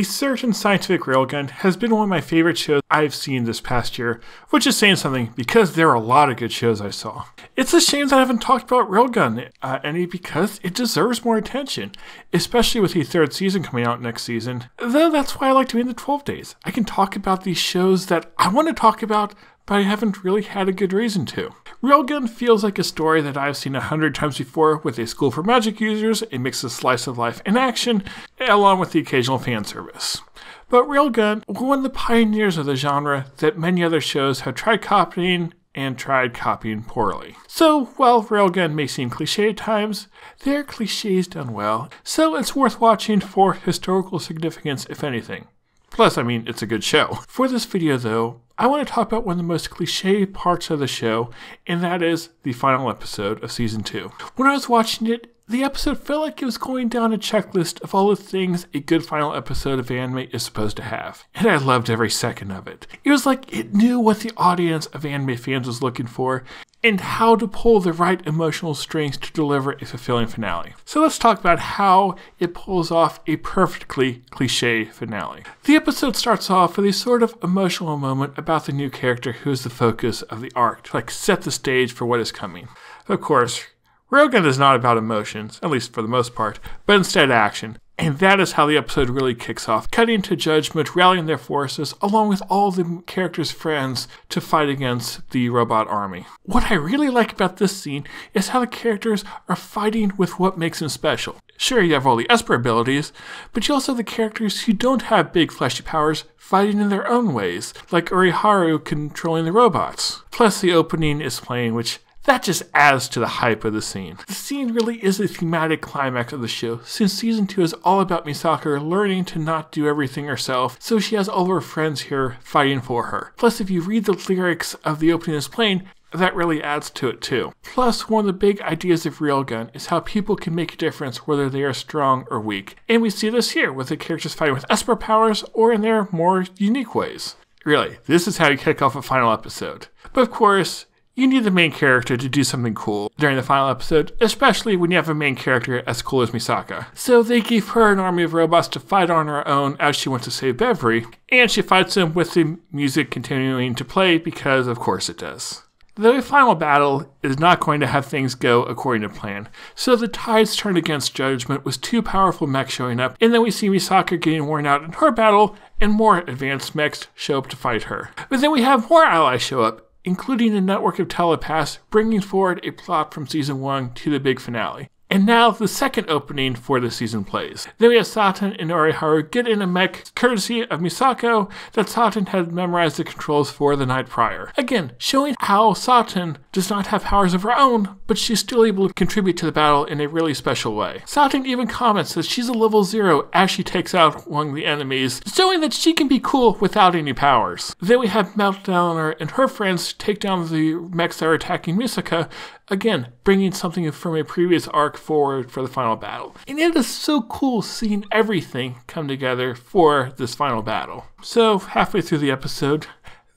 A Certain Scientific Railgun has been one of my favorite shows I've seen this past year, which is saying something because there are a lot of good shows I saw. It's a shame that I haven't talked about Railgun any because it deserves more attention, especially with the third season coming out next season. Though that's why I like to be in the 12 days. I can talk about these shows that I want to talk about, but I haven't really had a good reason to. Railgun feels like a story that I've seen 100 times before with a school for magic users, a mix of slice of life and action, along with the occasional fan service. But Railgun was one of the pioneers of the genre that many other shows have tried copying and tried copying poorly. So while Railgun may seem cliché at times, their clichés done well, so it's worth watching for historical significance if anything. Plus, I mean, it's a good show. For this video though, I want to talk about one of the most cliche parts of the show, and that is the final episode of Season 2. When I was watching it, the episode felt like it was going down a checklist of all the things a good final episode of anime is supposed to have, and I loved every second of it. It was like it knew what the audience of anime fans was looking for, and how to pull the right emotional strings to deliver a fulfilling finale. So let's talk about how it pulls off a perfectly cliche finale. The episode starts off with a sort of emotional moment about the new character who is the focus of the arc, to like set the stage for what is coming. Of course, Railgun is not about emotions, at least for the most part, but instead action. And that is how the episode really kicks off, cutting to Judgment rallying their forces along with all the characters' friends to fight against the robot army. What I really like about this scene is how the characters are fighting with what makes them special. Sure, you have all the Esper abilities, but you also have the characters who don't have big fleshy powers fighting in their own ways, like Uriharu controlling the robots. Plus the opening is playing, which that just adds to the hype of the scene. The scene really is the thematic climax of the show, since Season 2 is all about Misaka learning to not do everything herself, so she has all of her friends here fighting for her. Plus, if you read the lyrics of the opening is playing, that really adds to it too. Plus, one of the big ideas of Railgun is how people can make a difference whether they are strong or weak. And we see this here with the characters fighting with Esper powers or in their more unique ways. Really, this is how you kick off a final episode. But of course, you need the main character to do something cool during the final episode, especially when you have a main character as cool as Misaka. So they give her an army of robots to fight on her own as she wants to save Beverly, and she fights them with the music continuing to play because of course it does. The final battle is not going to have things go according to plan, so the tides turned against Judgment with two powerful mechs showing up, and then we see Misaka getting worn out in her battle, and more advanced mechs show up to fight her. But then we have more allies show up, including a network of telepaths, bringing forward a plot from Season 1 to the big finale. And now, the second opening for the season plays. Then we have Saten and Oriharu get in a mech courtesy of Misako that Saten had memorized the controls for the night prior. Again, showing how Saten does not have powers of her own, but she's still able to contribute to the battle in a really special way. Saten even comments that she's a level 0 as she takes out one of the enemies, showing that she can be cool without any powers. Then we have Meltdowner and her friends take down the mechs that are attacking Misaka, again, bringing something from a previous arc forward for the final battle. And it is so cool seeing everything come together for this final battle. So, halfway through the episode,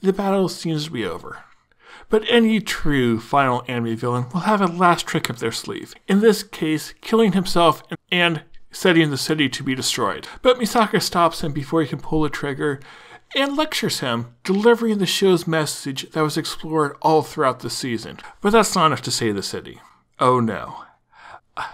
the battle seems to be over. But any true final anime villain will have a last trick up their sleeve. In this case, killing himself and setting the city to be destroyed. But Misaka stops him before he can pull the trigger, and lectures him, delivering the show's message that was explored all throughout the season. But that's not enough to save the city. Oh no.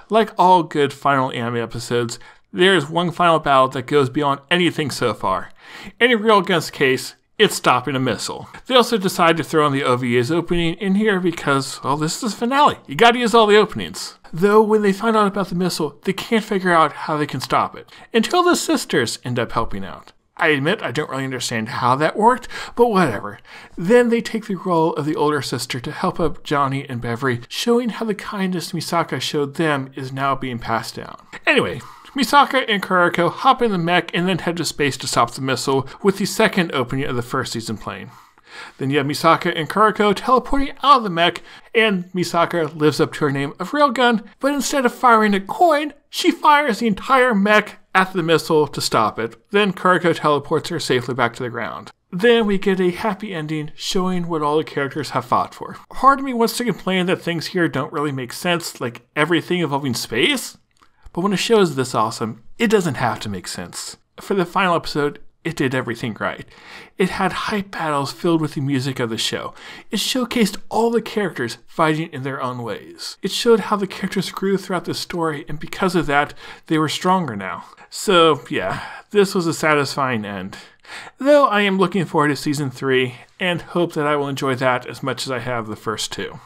Like all good final anime episodes, there is one final battle that goes beyond anything so far. In Railgun's case, it's stopping a missile. They also decide to throw in the OVA's opening in here because, well, this is the finale. You gotta use all the openings. Though, when they find out about the missile, they can't figure out how they can stop it, until the sisters end up helping out. I admit, I don't really understand how that worked, but whatever. Then they take the role of the older sister to help up Johnny and Beverly, showing how the kindness Misaka showed them is now being passed down. Anyway, Misaka and Kuroko hop in the mech and then head to space to stop the missile, with the second opening of the first season playing. Then you have Misaka and Kuroko teleporting out of the mech, and Misaka lives up to her name of Railgun, but instead of firing a coin, she fires the entire mech at the missile to stop it. Then Kuroko teleports her safely back to the ground. Then we get a happy ending showing what all the characters have fought for. Part of me wants to complain that things here don't really make sense, like everything involving space, but when a show is this awesome, it doesn't have to make sense. for the final episode, it did everything right. It had hype battles filled with the music of the show. It showcased all the characters fighting in their own ways. It showed how the characters grew throughout the story, and because of that, they were stronger now. So yeah, this was a satisfying end. Though I am looking forward to season 3 and hope that I will enjoy that as much as I have the first two.